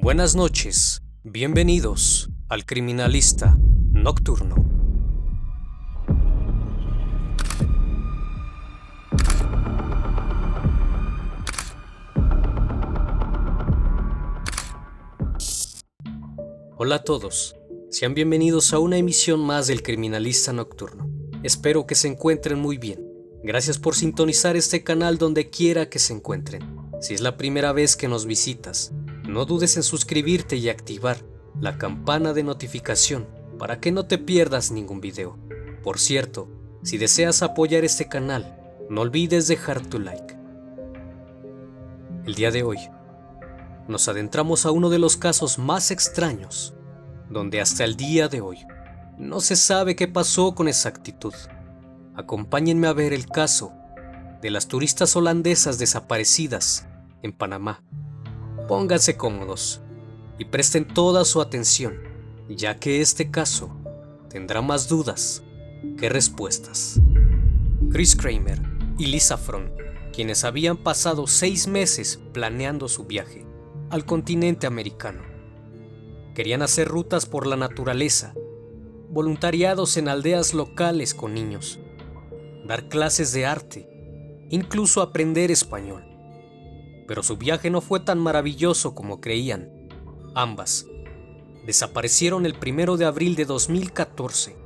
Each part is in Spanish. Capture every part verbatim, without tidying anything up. Buenas noches, bienvenidos al Criminalista Nocturno. Hola a todos, sean bienvenidos a una emisión más del Criminalista Nocturno. Espero que se encuentren muy bien. Gracias por sintonizar este canal donde quiera que se encuentren. Si es la primera vez que nos visitas, no dudes en suscribirte y activar la campana de notificación para que no te pierdas ningún video. Por cierto, si deseas apoyar este canal, no olvides dejar tu like. El día de hoy, nos adentramos a uno de los casos más extraños, donde hasta el día de hoy no se sabe qué pasó con exactitud. Acompáñenme a ver el caso de las turistas holandesas desaparecidas en Panamá. Pónganse cómodos y presten toda su atención, ya que este caso tendrá más dudas que respuestas. Kris Kremers y Lisanne Froon, quienes habían pasado seis meses planeando su viaje al continente americano. Querían hacer rutas por la naturaleza, voluntariados en aldeas locales con niños, dar clases de arte, incluso aprender español. Pero su viaje no fue tan maravilloso como creían. Ambas desaparecieron el primero de abril de dos mil catorce,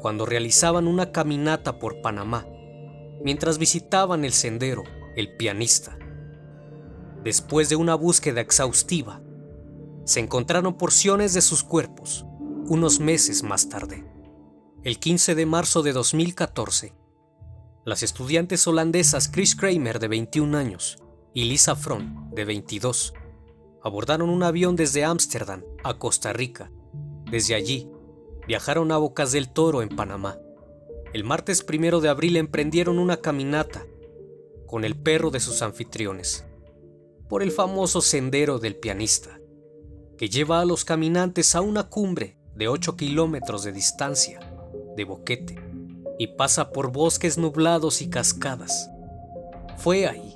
cuando realizaban una caminata por Panamá, mientras visitaban el sendero El Pianista. Después de una búsqueda exhaustiva, se encontraron porciones de sus cuerpos unos meses más tarde. El quince de marzo de dos mil catorce, las estudiantes holandesas Kris Kremers, de veintiún años, y Lisanne Froon, de veintidós, abordaron un avión desde Ámsterdam a Costa Rica. Desde allí, viajaron a Bocas del Toro, en Panamá. El martes primero de abril emprendieron una caminata con el perro de sus anfitriones por el famoso sendero del Pianista, que lleva a los caminantes a una cumbre de ocho kilómetros de distancia de Boquete y pasa por bosques nublados y cascadas. Fue ahí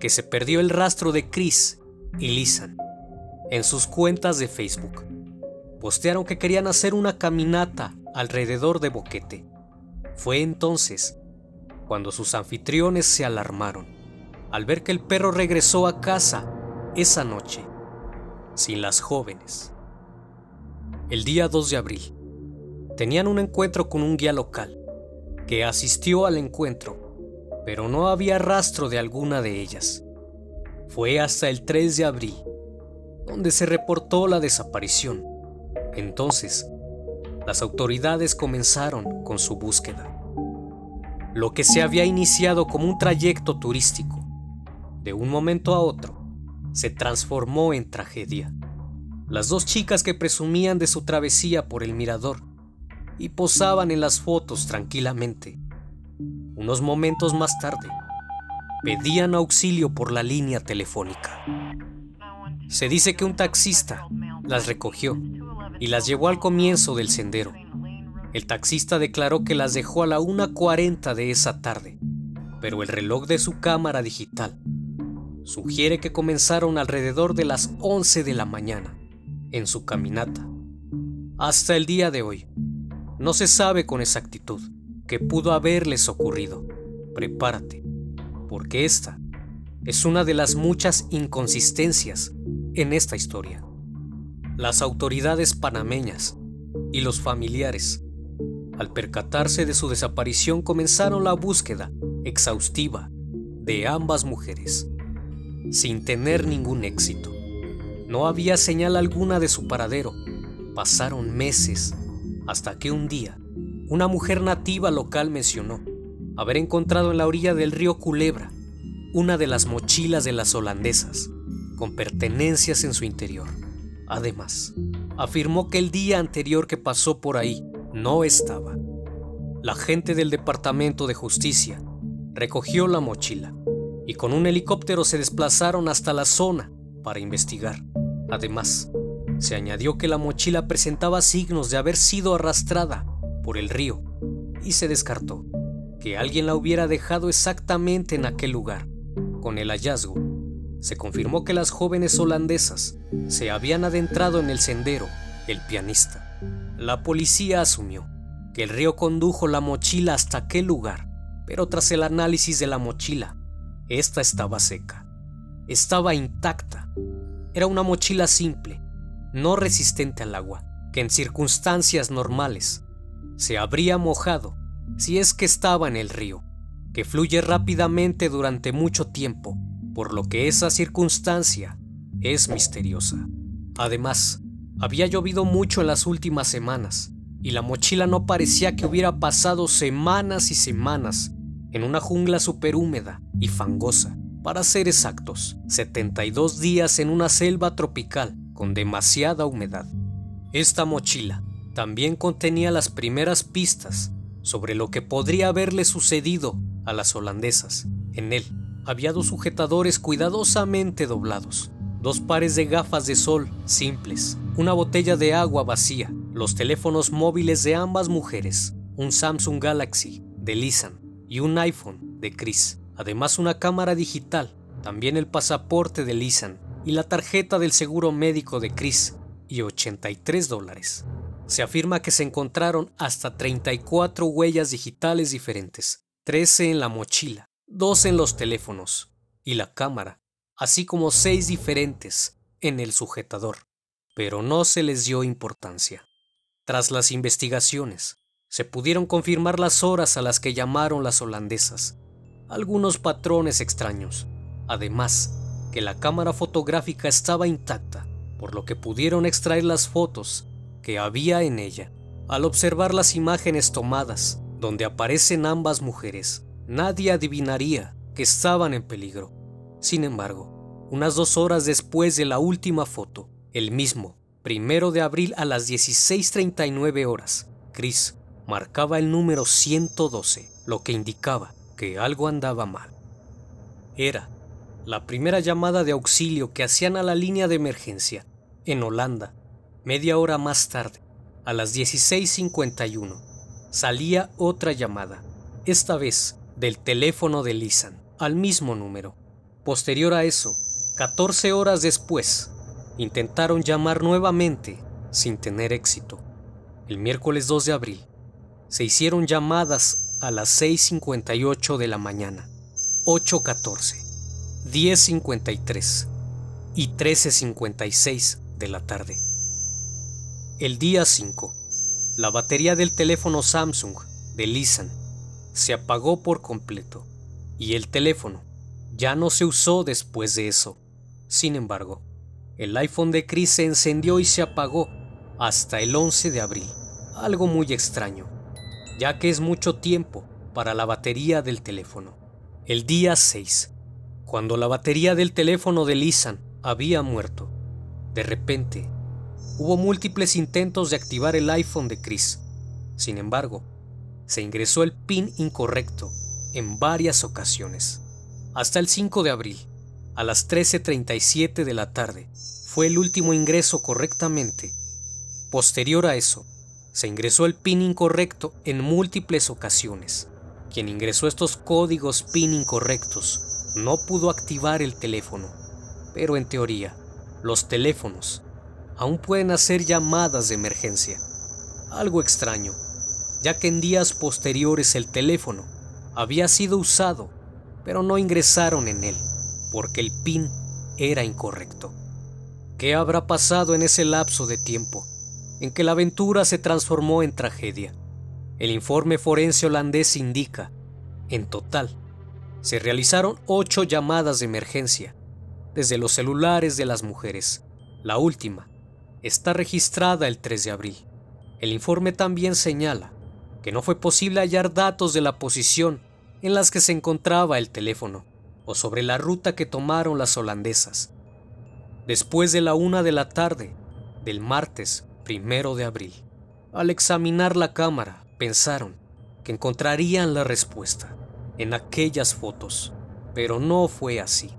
que se perdió el rastro de Kris y Lisanne. En sus cuentas de Facebook, postearon que querían hacer una caminata alrededor de Boquete. Fue entonces cuando sus anfitriones se alarmaron al ver que el perro regresó a casa esa noche, sin las jóvenes. El día dos de abril, tenían un encuentro con un guía local, que asistió al encuentro, pero no había rastro de alguna de ellas. Fue hasta el tres de abril, donde se reportó la desaparición. Entonces, las autoridades comenzaron con su búsqueda. Lo que se había iniciado como un trayecto turístico, de un momento a otro, se transformó en tragedia. Las dos chicas que presumían de su travesía por el mirador y posaban en las fotos tranquilamente, unos momentos más tarde, pedían auxilio por la línea telefónica. Se dice que un taxista las recogió y las llevó al comienzo del sendero. El taxista declaró que las dejó a la una cuarenta de esa tarde, pero el reloj de su cámara digital sugiere que comenzaron alrededor de las once de la mañana en su caminata. Hasta el día de hoy, no se sabe con exactitud que pudo haberles ocurrido. Prepárate, porque esta es una de las muchas inconsistencias en esta historia. Las autoridades panameñas y los familiares, al percatarse de su desaparición, comenzaron la búsqueda exhaustiva de ambas mujeres, sin tener ningún éxito. No había señal alguna de su paradero. Pasaron meses hasta que un día, una mujer nativa local mencionó haber encontrado en la orilla del río Culebra una de las mochilas de las holandesas, con pertenencias en su interior. Además, afirmó que el día anterior que pasó por ahí no estaba. La gente del Departamento de Justicia recogió la mochila y con un helicóptero se desplazaron hasta la zona para investigar. Además, se añadió que la mochila presentaba signos de haber sido arrastrada por el río y se descartó que alguien la hubiera dejado exactamente en aquel lugar. Con el hallazgo, se confirmó que las jóvenes holandesas se habían adentrado en el sendero El Pianista. La policía asumió que el río condujo la mochila hasta aquel lugar, pero tras el análisis de la mochila, esta estaba seca, estaba intacta. Era una mochila simple, no resistente al agua, que en circunstancias normales se habría mojado si es que estaba en el río, que fluye rápidamente durante mucho tiempo, por lo que esa circunstancia es misteriosa. Además, había llovido mucho en las últimas semanas, y la mochila no parecía que hubiera pasado semanas y semanas en una jungla superhúmeda y fangosa. Para ser exactos, setenta y dos días en una selva tropical con demasiada humedad. Esta mochila también contenía las primeras pistas sobre lo que podría haberle sucedido a las holandesas. En él había dos sujetadores cuidadosamente doblados, dos pares de gafas de sol simples, una botella de agua vacía, los teléfonos móviles de ambas mujeres, un Samsung Galaxy de Lisanne y un iPhone de Kris, además una cámara digital, también el pasaporte de Lisanne y la tarjeta del seguro médico de Kris y ochenta y tres dólares. Se afirma que se encontraron hasta treinta y cuatro huellas digitales diferentes, trece en la mochila, dos en los teléfonos y la cámara, así como seis diferentes en el sujetador, pero no se les dio importancia. Tras las investigaciones, se pudieron confirmar las horas a las que llamaron las holandesas, algunos patrones extraños, además que la cámara fotográfica estaba intacta, por lo que pudieron extraer las fotos que había en ella. Al observar las imágenes tomadas donde aparecen ambas mujeres, nadie adivinaría que estaban en peligro. Sin embargo, unas dos horas después de la última foto, el mismo primero de abril a las dieciséis treinta y nueve horas, Kris marcaba el número ciento doce, lo que indicaba que algo andaba mal. Era la primera llamada de auxilio que hacían a la línea de emergencia en Holanda. Media hora más tarde, a las dieciséis cincuenta y uno, salía otra llamada, esta vez del teléfono de Lisanne, al mismo número. Posterior a eso, catorce horas después, intentaron llamar nuevamente sin tener éxito. El miércoles dos de abril, se hicieron llamadas a las seis cincuenta y ocho de la mañana, ocho catorce, diez cincuenta y tres y trece cincuenta y seis de la tarde. El día cinco, la batería del teléfono Samsung de Lisanne se apagó por completo y el teléfono ya no se usó después de eso. Sin embargo, el iPhone de Kris se encendió y se apagó hasta el once de abril, algo muy extraño, ya que es mucho tiempo para la batería del teléfono. El día seis, cuando la batería del teléfono de Lisanne había muerto, de repente, hubo múltiples intentos de activar el iPhone de Kris. Sin embargo, se ingresó el PIN incorrecto en varias ocasiones. Hasta el cinco de abril, a las trece treinta y siete de la tarde, fue el último ingreso correctamente. Posterior a eso, se ingresó el PIN incorrecto en múltiples ocasiones. Quien ingresó estos códigos PIN incorrectos no pudo activar el teléfono, pero en teoría, los teléfonos aún pueden hacer llamadas de emergencia. Algo extraño, ya que en días posteriores el teléfono había sido usado, pero no ingresaron en él, porque el PIN era incorrecto. ¿Qué habrá pasado en ese lapso de tiempo en que la aventura se transformó en tragedia? El informe forense holandés indica, en total, se realizaron ocho llamadas de emergencia, desde los celulares de las mujeres. La última está registrada el tres de abril. El informe también señala que no fue posible hallar datos de la posición en las que se encontraba el teléfono o sobre la ruta que tomaron las holandesas. Después de la una de la tarde del martes primero de abril, al examinar la cámara, pensaron que encontrarían la respuesta en aquellas fotos, pero no fue así,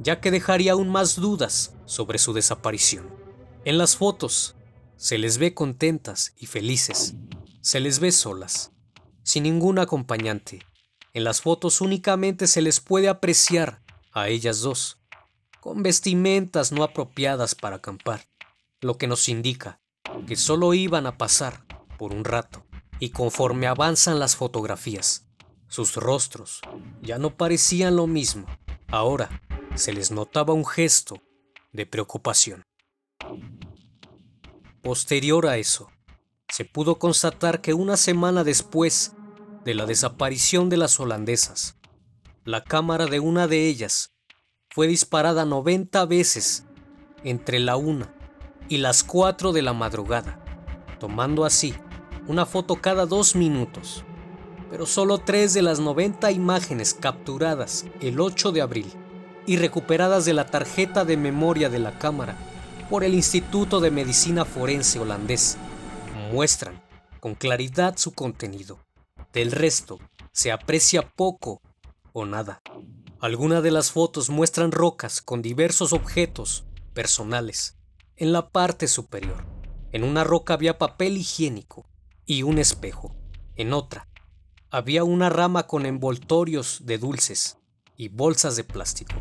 ya que dejaría aún más dudas sobre su desaparición. En las fotos se les ve contentas y felices, se les ve solas, sin ningún acompañante. En las fotos únicamente se les puede apreciar a ellas dos, con vestimentas no apropiadas para acampar, lo que nos indica que solo iban a pasar por un rato. Y conforme avanzan las fotografías, sus rostros ya no parecían lo mismo. Ahora se les notaba un gesto de preocupación. Posterior a eso, se pudo constatar que una semana después de la desaparición de las holandesas, la cámara de una de ellas fue disparada noventa veces entre la una y las cuatro de la madrugada, tomando así una foto cada dos minutos. Pero solo tres de las noventa imágenes capturadas el ocho de abril y recuperadas de la tarjeta de memoria de la cámara por el Instituto de Medicina Forense Holandés muestran con claridad su contenido. Del resto, se aprecia poco o nada. Algunas de las fotos muestran rocas con diversos objetos personales en la parte superior. En una roca había papel higiénico y un espejo. En otra, había una rama con envoltorios de dulces y bolsas de plástico.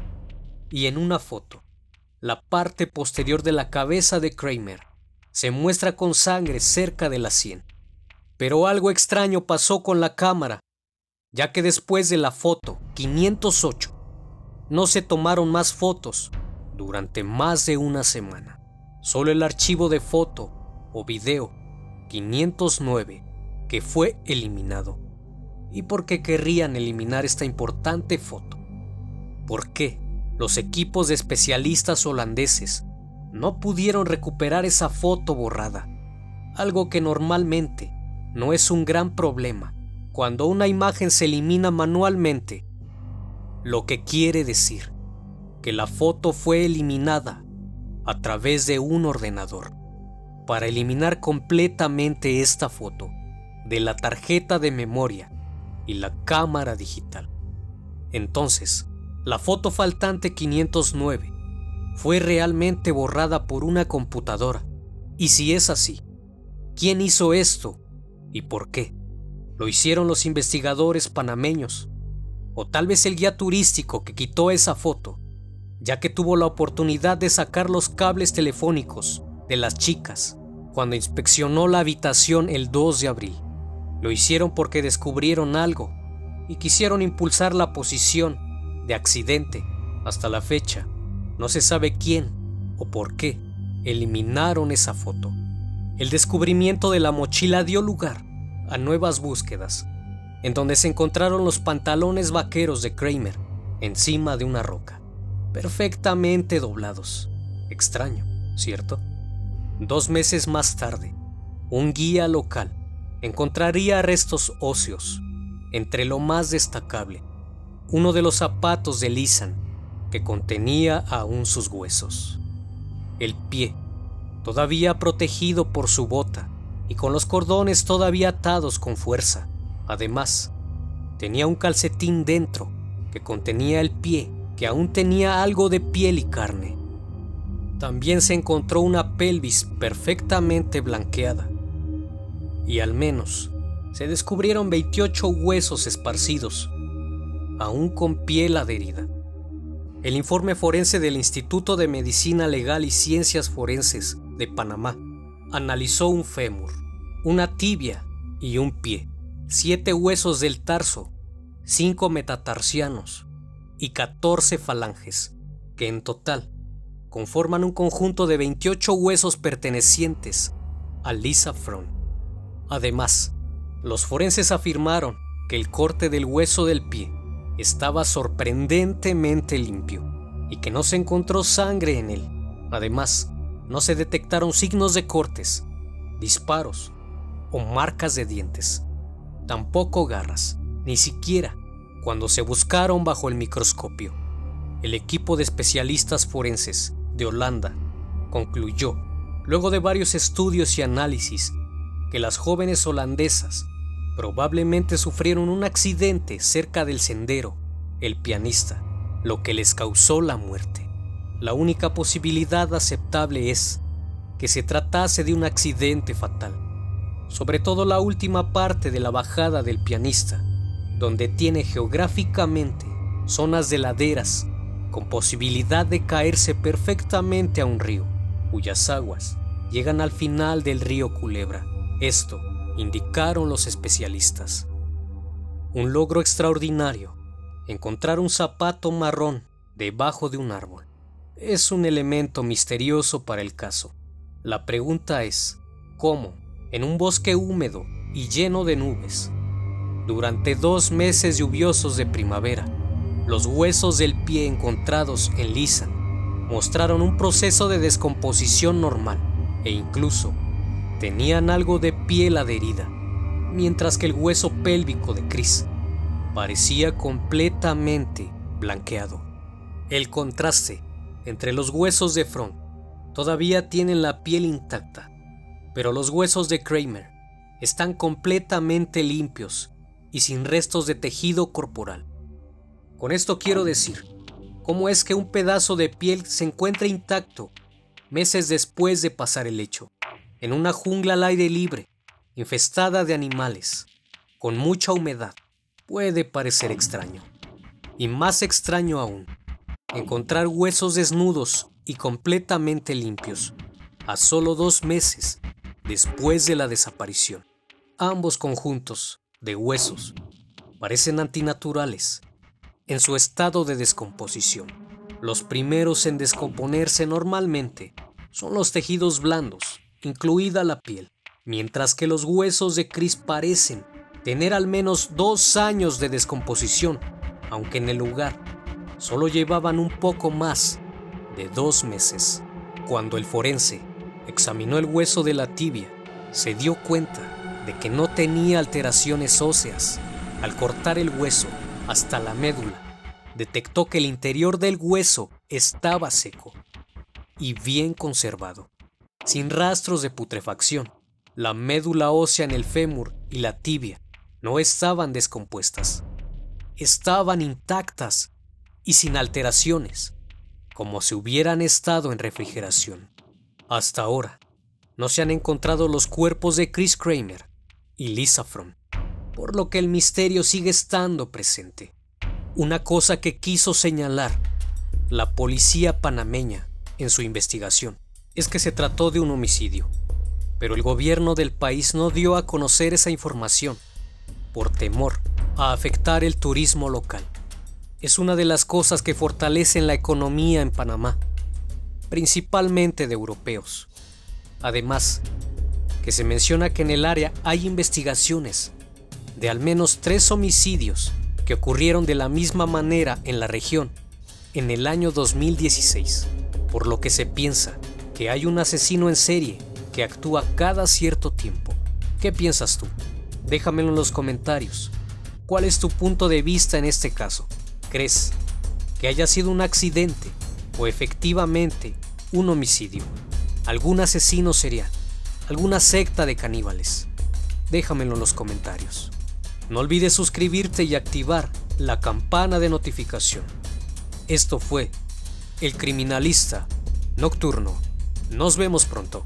Y en una foto, la parte posterior de la cabeza de Kramer se muestra con sangre cerca de la sien. Pero algo extraño pasó con la cámara, ya que después de la foto quinientos ocho, no se tomaron más fotos durante más de una semana. Solo el archivo de foto o video quinientos nueve, que fue eliminado. ¿Y por qué querrían eliminar esta importante foto? ¿Por qué los equipos de especialistas holandeses no pudieron recuperar esa foto borrada? Algo que normalmente no es un gran problema cuando una imagen se elimina manualmente. Lo que quiere decir que la foto fue eliminada a través de un ordenador. Para eliminar completamente esta foto de la tarjeta de memoria y la cámara digital. Entonces, la foto faltante quinientos nueve fue realmente borrada por una computadora. Y si es así, ¿quién hizo esto y por qué? ¿Lo hicieron los investigadores panameños? ¿O tal vez el guía turístico que quitó esa foto, ya que tuvo la oportunidad de sacar los cables telefónicos de las chicas cuando inspeccionó la habitación el dos de abril. Lo hicieron porque descubrieron algo y quisieron impulsar la posición de accidente. Hasta la fecha, no se sabe quién o por qué eliminaron esa foto. El descubrimiento de la mochila dio lugar a nuevas búsquedas, en donde se encontraron los pantalones vaqueros de Kramer encima de una roca, perfectamente doblados. Extraño, ¿cierto? Dos meses más tarde, un guía local encontraría restos óseos, entre lo más destacable, uno de los zapatos de Lisanne, que contenía aún sus huesos. El pie, todavía protegido por su bota y con los cordones todavía atados con fuerza. Además, tenía un calcetín dentro que contenía el pie, que aún tenía algo de piel y carne. También se encontró una pelvis perfectamente blanqueada. Y al menos se descubrieron veintiocho huesos esparcidos, aún con piel adherida. El informe forense del Instituto de Medicina Legal y Ciencias Forenses de Panamá analizó un fémur, una tibia y un pie, siete huesos del tarso, cinco metatarsianos y catorce falanges, que en total conforman un conjunto de veintiocho huesos pertenecientes a Lisanne Froon. Además, los forenses afirmaron que el corte del hueso del pie estaba sorprendentemente limpio y que no se encontró sangre en él. Además, no se detectaron signos de cortes, disparos o marcas de dientes, tampoco garras, ni siquiera cuando se buscaron bajo el microscopio. El equipo de especialistas forenses de Holanda concluyó, luego de varios estudios y análisis, que las jóvenes holandesas probablemente sufrieron un accidente cerca del sendero El Pianista, lo que les causó la muerte. La única posibilidad aceptable es que se tratase de un accidente fatal, sobre todo la última parte de la bajada del Pianista, donde tiene geográficamente zonas de laderas con posibilidad de caerse perfectamente a un río, cuyas aguas llegan al final del río Culebra. Esto indicaron los especialistas. Un logro extraordinario, encontrar un zapato marrón debajo de un árbol. Es un elemento misterioso para el caso. La pregunta es, ¿cómo, en un bosque húmedo y lleno de nubes, durante dos meses lluviosos de primavera, los huesos del pie encontrados en Lisanne mostraron un proceso de descomposición normal e incluso tenían algo de piel adherida, mientras que el hueso pélvico de Kris parecía completamente blanqueado? El contraste entre los huesos de Froon todavía tienen la piel intacta, pero los huesos de Kramer están completamente limpios y sin restos de tejido corporal. Con esto quiero decir, ¿cómo es que un pedazo de piel se encuentra intacto meses después de pasar el hecho, en una jungla al aire libre, infestada de animales, con mucha humedad? Puede parecer extraño. Y más extraño aún, encontrar huesos desnudos y completamente limpios, a solo dos meses después de la desaparición. Ambos conjuntos de huesos parecen antinaturales en su estado de descomposición. Los primeros en descomponerse normalmente son los tejidos blandos, incluida la piel, mientras que los huesos de Kris parecen tener al menos dos años de descomposición, aunque en el lugar solo llevaban un poco más de dos meses. Cuando el forense examinó el hueso de la tibia, se dio cuenta de que no tenía alteraciones óseas. Al cortar el hueso hasta la médula, detectó que el interior del hueso estaba seco y bien conservado, sin rastros de putrefacción. La médula ósea en el fémur y la tibia no estaban descompuestas, estaban intactas y sin alteraciones, como si hubieran estado en refrigeración. Hasta ahora, no se han encontrado los cuerpos de Kris Kremer y Lisanne Froon, por lo que el misterio sigue estando presente. Una cosa que quiso señalar la policía panameña en su investigación es que se trató de un homicidio, pero el gobierno del país no dio a conocer esa información por temor a afectar el turismo local. Es una de las cosas que fortalecen la economía en Panamá, principalmente de europeos. Además, que se menciona que en el área hay investigaciones de al menos tres homicidios que ocurrieron de la misma manera en la región en el año dos mil dieciséis, por lo que se piensa que hay un asesino en serie que actúa cada cierto tiempo. ¿Qué piensas tú? Déjamelo en los comentarios. ¿Cuál es tu punto de vista en este caso? ¿Crees que haya sido un accidente o efectivamente un homicidio? ¿Algún asesino serial? ¿Alguna secta de caníbales? Déjamelo en los comentarios. No olvides suscribirte y activar la campana de notificación. Esto fue El Criminalista Nocturno. Nos vemos pronto.